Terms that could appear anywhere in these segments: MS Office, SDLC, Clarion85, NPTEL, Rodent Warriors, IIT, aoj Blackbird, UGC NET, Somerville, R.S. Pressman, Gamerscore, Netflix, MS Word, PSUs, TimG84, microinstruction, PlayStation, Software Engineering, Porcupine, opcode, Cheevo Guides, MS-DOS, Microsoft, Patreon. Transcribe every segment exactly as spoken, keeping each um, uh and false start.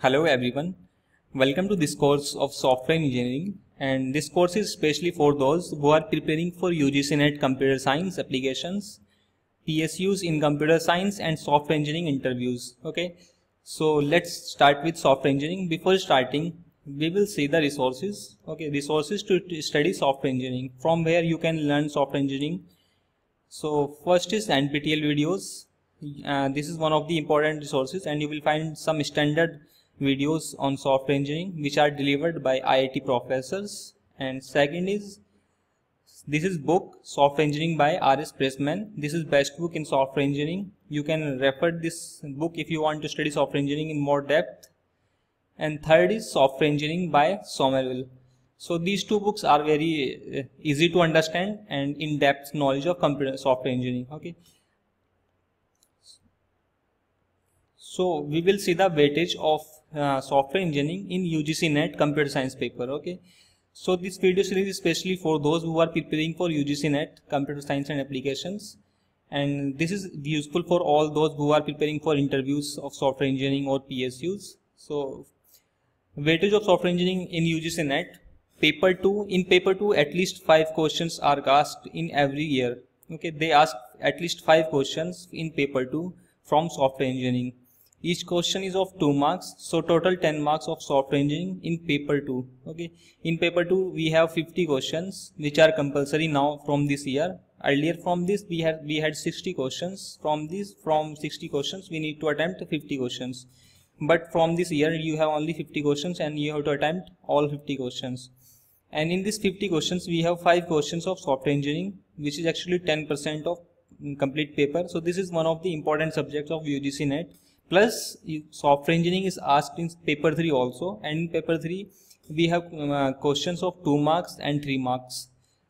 Hello everyone, welcome to this course of software engineering, and this course is specially for those who are preparing for U G C NET computer science applications, P S Us in computer science and software engineering interviews. Okay, so let's start with software engineering. Before starting, we will see the resources. Okay, resources to study software engineering, from where you can learn software engineering. So first is N P T E L videos. Uh, this is one of the important resources, and you will find some standard videos on software engineering which are delivered by I I T professors. And second is, this is book Software Engineering by R S Pressman. This is best book in software engineering. You can refer this book if you want to study software engineering in more depth. And third is Software Engineering by Somerville. So these two books are very easy to understand and in-depth knowledge of computer software engineering. Okay, so we will see the weightage of uh, software engineering in U G C NET computer science paper. Okay, so this video series is especially for those who are preparing for U G C NET computer science and applications, and this is useful for all those who are preparing for interviews of software engineering or P S Us. So weightage of software engineering in U G C NET paper two. In paper two, at least five questions are asked in every year. Okay, they ask at least five questions in paper two from software engineering. Each question is of two marks, so total ten marks of software engineering in paper two. Okay, in paper two we have fifty questions which are compulsory now from this year. Earlier from this we had we had sixty questions. From this, from sixty questions we need to attempt fifty questions, but from this year you have only fifty questions and you have to attempt all fifty questions. And in this fifty questions we have five questions of software engineering, which is actually ten percent of complete paper. So this is one of the important subjects of U G C NET. Plus, software engineering is asked in paper three also, and in paper three we have uh, questions of two marks and three marks.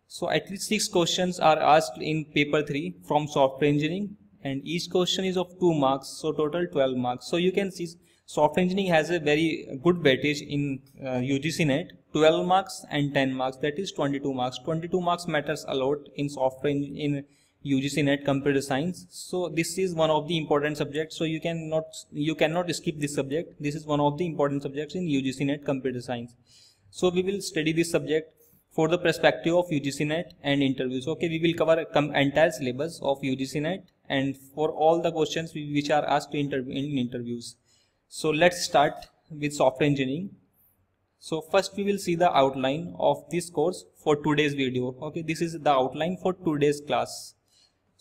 So at least six questions are asked in paper three from software engineering, and each question is of two marks, so total twelve marks. So you can see software engineering has a very good weightage in uh, U G C NET, twelve marks and ten marks, that is twenty-two marks. twenty-two marks matters a lot in software in U G C NET computer science. So this is one of the important subjects, so you cannot you cannot skip this subject. This is one of the important subjects in U G C NET computer science. So we will study this subject for the perspective of U G C NET and interviews. Okay, we will cover com entire syllabus of U G C NET and for all the questions which are asked in interviews. So let's start with software engineering. So first we will see the outline of this course for today's video. Okay, this is the outline for today's class.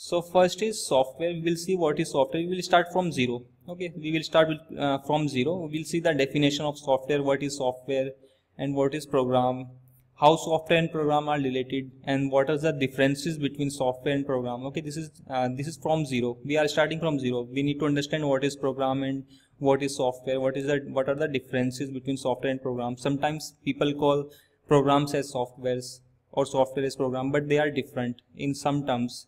So first is software. We will see what is software. We will start from zero. Okay, we will start with, uh, from zero. We will see the definition of software, what is software and what is program, how software and program are related, and what are the differences between software and program. Okay, this is uh, this is from zero. We are starting from zero. We need to understand what is program and what is software, what is that, what are the differences between software and program. Sometimes people call programs as softwares or software as program, but they are different in some terms.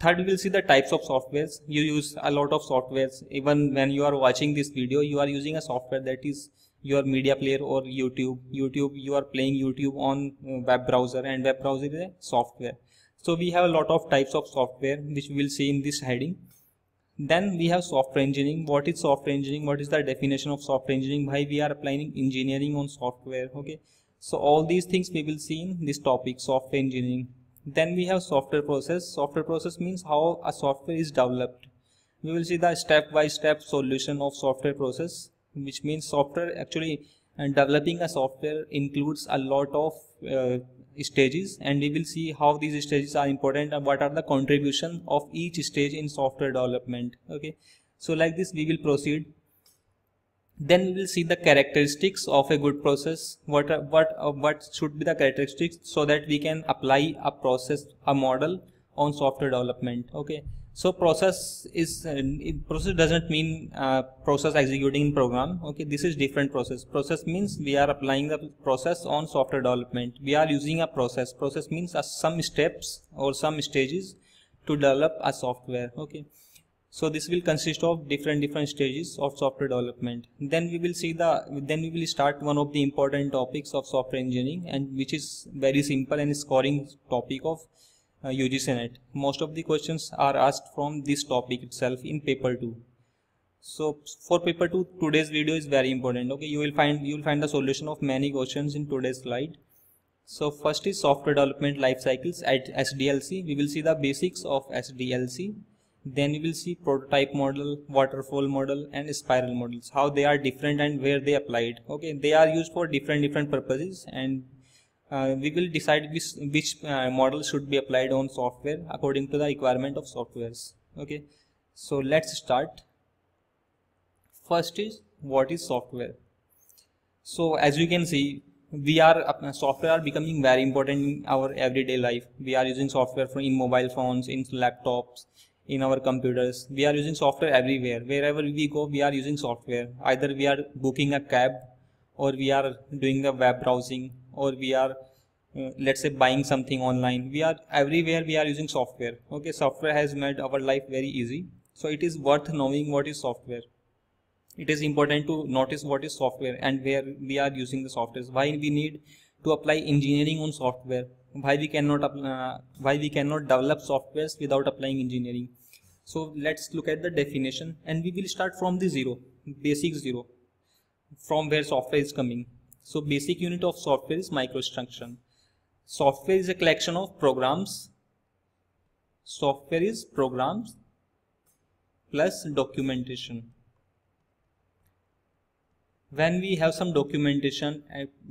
Third, we will see the types of softwares. You use a lot of softwares. Even when you are watching this video, you are using a software, that is your media player or YouTube. YouTube, you are playing YouTube on web browser, and web browser is a software. So we have a lot of types of software which we will see in this heading. Then we have software engineering. What is software engineering? What is the definition of software engineering? Why we are applying engineering on software? Okay, so all these things we will see in this topic, software engineering. Then we have software process. Software process means how a software is developed. We will see the step by step solution of software process, which means software actually, and developing a software includes a lot of uh, stages, and we will see how these stages are important and what are the contribution of each stage in software development. Okay, so like this we will proceed. Then we will see the characteristics of a good process. What are, what uh, what should be the characteristics so that we can apply a process, a model on software development. Okay, so process is uh, process doesn't mean uh, process executing in program. Okay, this is different process. Process means we are applying the process on software development. We are using a process. Process means uh, some steps or some stages to develop a software. Okay. So this will consist of different different stages of software development. Then we will see the then we will start one of the important topics of software engineering, and which is very simple and scoring topic of uh, U G C NET. Most of the questions are asked from this topic itself in paper two. So for paper two, today's video is very important. Okay, you will find you will find the solution of many questions in today's slide. So first is software development life cycles at S D L C. We will see the basics of S D L C. Then we will see prototype model, waterfall model, and spiral models, how they are different and where they applied. Okay, they are used for different different purposes, and uh, we will decide which which uh, model should be applied on software according to the requirement of softwares. Okay, so let's start. First is, what is software? So as you can see, we are uh, software are becoming very important in our everyday life. We are using software for in mobile phones, in laptops, in our computers. We are using software everywhere. Wherever we go, we are using software. Either we are booking a cab, or we are doing a web browsing, or we are uh, let's say buying something online. We are everywhere, we are using software. Okay, software has made our life very easy. So it is worth knowing what is software. It is important to notice what is software and where we are using the software. Why we need to apply engineering on software. Why we cannot uh, why we cannot develop softwares without applying engineering. So let's look at the definition, and we will start from the zero, basic zero, from where software is coming. So basic unit of software is microinstruction. Software is a collection of programs. Software is programs plus documentation. When we have some documentation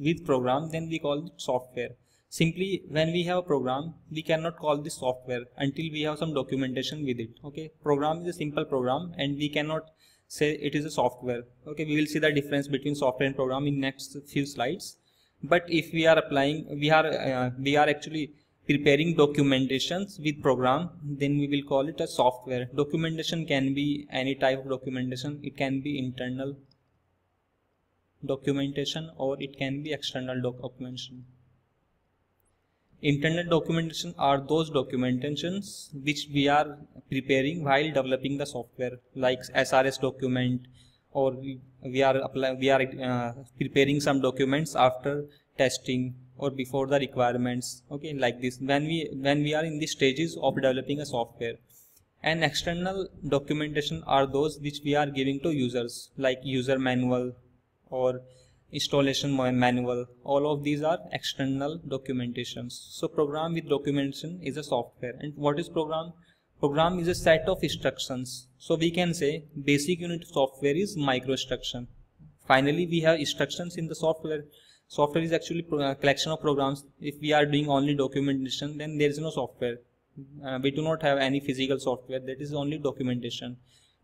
with program, then we call it software. Simply, when we have a program, we cannot call this software until we have some documentation with it. Okay, program is a simple program, and we cannot say it is a software. Okay, we will see the difference between software and program in next few slides. But if we are applying, we are uh, we are actually preparing documentations with program, then we will call it a software. Documentation can be any type of documentation. It can be internal documentation, or it can be external documentation. Internal documentation are those documentations which we are preparing while developing the software, like S R S document, or we, we are apply, we are uh, preparing some documents after testing or before the requirements. Okay, like this. When we when we are in the stages of developing a software. And external documentation are those which we are giving to users, like user manual or installation manual. All of these are external documentations. So program with documentation is a software. And what is program? Program is a set of instructions. So we can say basic unit of software is microinstruction. Finally, we have instructions in the software. Software is actually a collection of programs. If we are doing only documentation, then there is no software. Uh, we do not have any physical software. That is only documentation.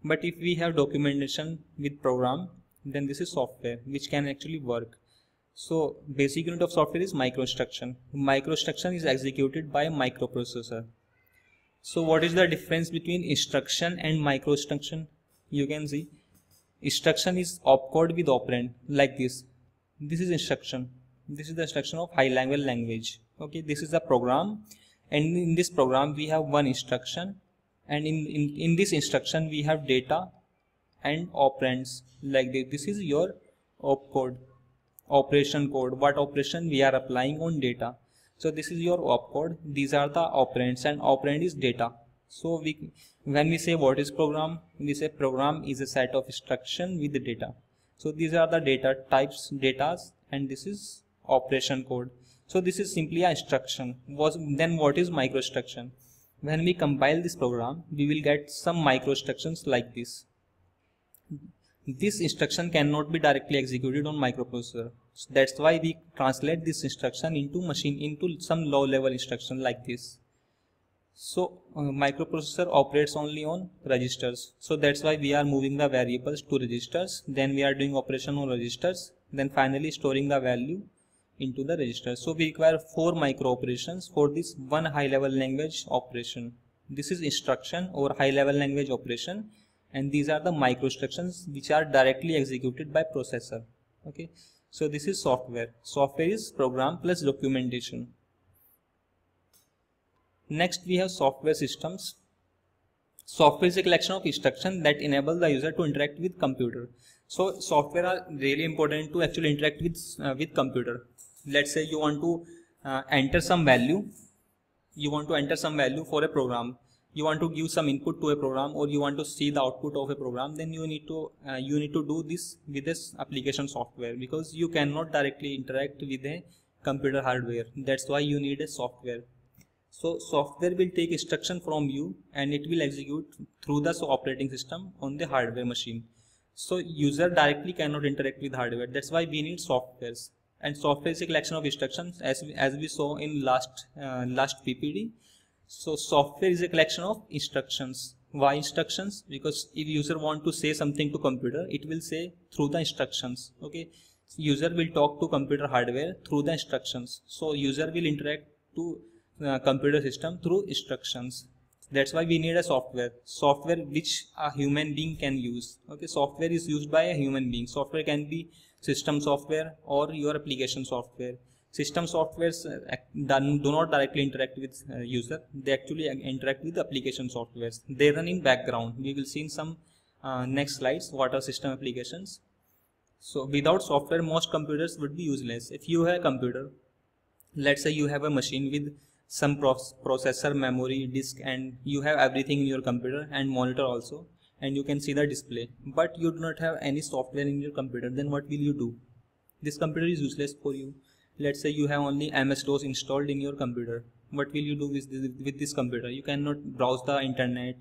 But if we have documentation with program, then this is software which can actually work. So basic unit of software is microinstruction. Microinstruction is executed by a microprocessor. So what is the difference between instruction and microinstruction? You can see instruction is opcode with operand, like this. This is instruction. This is the instruction of high level language. Okay, this is a program, and in this program we have one instruction, and in, in, in this instruction we have data and operands, like this. This is your opcode, operation code, what operation we are applying on data. So this is your opcode. These are the operands, and operand is data. So we, when we say what is program, we say program is a set of instruction with the data. So these are the data types, datas, and this is operation code. So this is simply an instruction. Was then what is microinstruction? When we compile this program, we will get some microinstructions like this. This instruction cannot be directly executed on microprocessor. So that's why we translate this instruction into machine, into some low level instruction like this. So uh, microprocessor operates only on registers. So that's why we are moving the variables to registers. Then we are doing operation on registers. Then finally storing the value into the register. So we require four micro operations for this one high level language operation. This is instruction or high level language operation. And these are the microinstructions which are directly executed by processor. Okay, so this is software. Software is program plus documentation. Next we have software systems. Software is a collection of instructions that enable the user to interact with computer. So software are really important to actually interact with uh, with computer. Let's say you want to uh, enter some value. You want to enter some value for a program. you want to give some input to a program or you want to see the output of a program, then you need to uh, you need to do this with this application software, because you cannot directly interact with a computer hardware. That's why you need a software. So software will take instruction from you and it will execute through the operating system on the hardware machine. So user directly cannot interact with hardware. That's why we need softwares. And software is a collection of instructions, as we, as we saw in last uh, last P P T. So software is a collection of instructions. Why instructions? Because if user want to say something to computer, it will say through the instructions. Okay, so user will talk to computer hardware through the instructions. So user will interact to uh, computer system through instructions. That's why we need a software. Software which a human being can use. Okay, software is used by a human being. Software can be system software or your application software. System softwares do not directly interact with user. They actually interact with application softwares. They run in background. We will see in some uh, next slides what are system applications. So without software, most computers would be useless. If you have a computer, let's say you have a machine with some processor, memory, disk, and you have everything in your computer and monitor also, and you can see the display, but you do not have any software in your computer, then what will you do? This computer is useless for you. Let's say you have only M S DOS installed in your computer. What will you do with this, with this computer? You cannot browse the internet,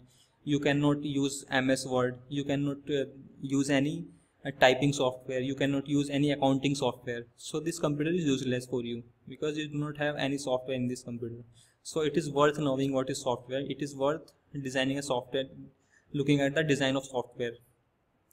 you cannot use M S Word, you cannot uh, use any uh, typing software, you cannot use any accounting software. So this computer is useless for you because you do not have any software in this computer. So it is worth knowing what is software. It is worth designing a software, looking at the design of software.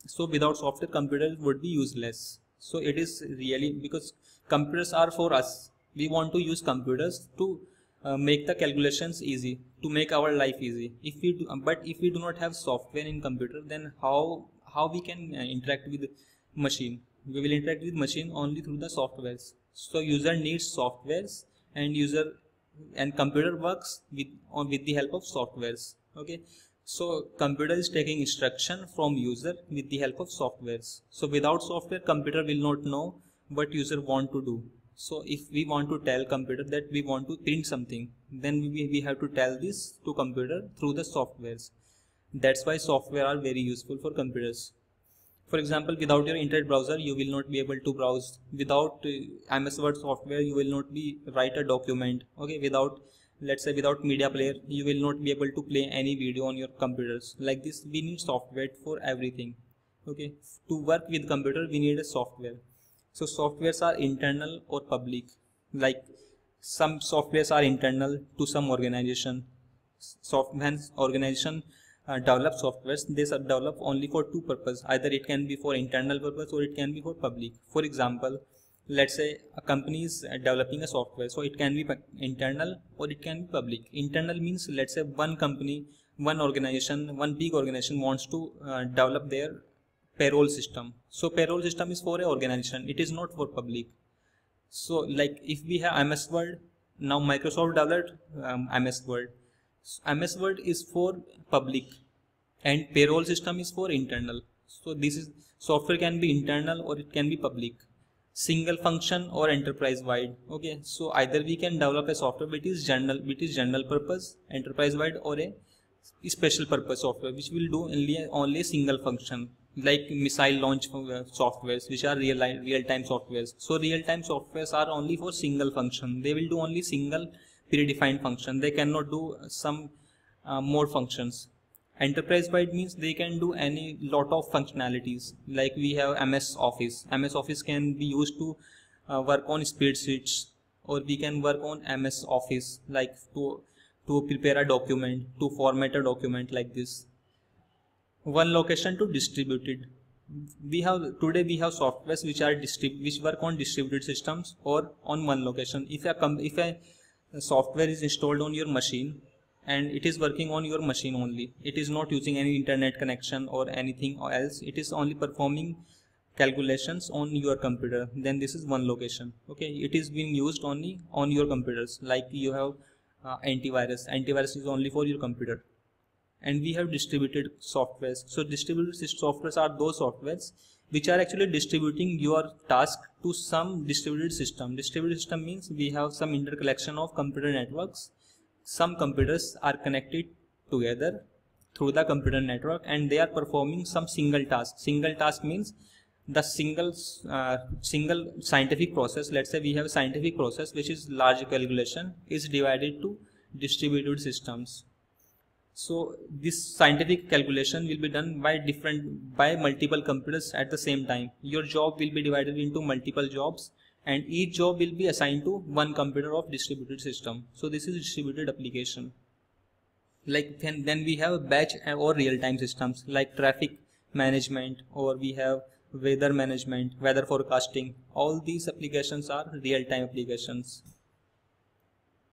So without software, computers would be useless. So it is really, because computers are for us. We want to use computers to uh, make the calculations easy, to make our life easy. If we do, but if we do not have software in computer, then how how we can uh, interact with machine? We will interact with machine only through the softwares. So user needs softwares, and user and computer works with on with the help of softwares. Okay. So computer is taking instruction from user with the help of softwares. So without software, computer will not know what user want to do. So if we want to tell computer that we want to print something, then we, we have to tell this to computer through the softwares. That's why software are very useful for computers. For example, without your internet browser, you will not be able to browse. Without uh, M S Word software, you will not be write a document. Okay, without Let's say without media player, you will not be able to play any video on your computers. Like this, we need software for everything. Okay, to work with computer, we need a software. So softwares are internal or public. Like some softwares are internal to some organization. Soft, hence organization uh, develop softwares. They are developed only for two purposes. Either it can be for internal purpose or it can be for public. For example, let's say a company is developing a software, so it can be internal or it can be public. Internal means, let's say one company, one organization, one big organization wants to uh, develop their payroll system. So payroll system is for an organization, it is not for public. So like if we have M S Word, now Microsoft developed um, M S Word. So M S Word is for public and payroll system is for internal. So this is, software can be internal or it can be public. Single function or enterprise wide. Okay, so either we can develop a software which is general which is general purpose, enterprise wide, or a special purpose software which will do only only single function, like missile launch softwares, which are real real-time softwares. So real-time softwares are only for single function. They will do only single predefined function. They cannot do some uh, more functions. Enterprise wide means they can do any lot of functionalities. Like we have M S Office. M S Office can be used to uh, work on spreadsheets, or we can work on M S Office like to to prepare a document, to format a document like this. One location to distribute it. We have today we have softwares which are distrib which work on distributed systems or on one location. If a if a software is installed on your machine, and it is working on your machine only, it is not using any internet connection or anything else, it is only performing calculations on your computer, then this is one location. Okay, it is being used only on your computers. Like you have uh, antivirus antivirus is only for your computer. And we have distributed softwares. So distributed softwares are those softwares which are actually distributing your task to some distributed system. Distributed system means we have some intercollection of computer networks. Some computers are connected together through the computer network, and they are performing some single task. Single task means the single uh, single scientific process. Let's say we have a scientific process which is large calculation, is divided to distributed systems. So this scientific calculation will be done by different by multiple computers at the same time. Your job will be divided into multiple jobs, and each job will be assigned to one computer of distributed system. So this is distributed application. Like then, then we have batch or real-time systems like traffic management, or we have weather management, weather forecasting. All these applications are real-time applications.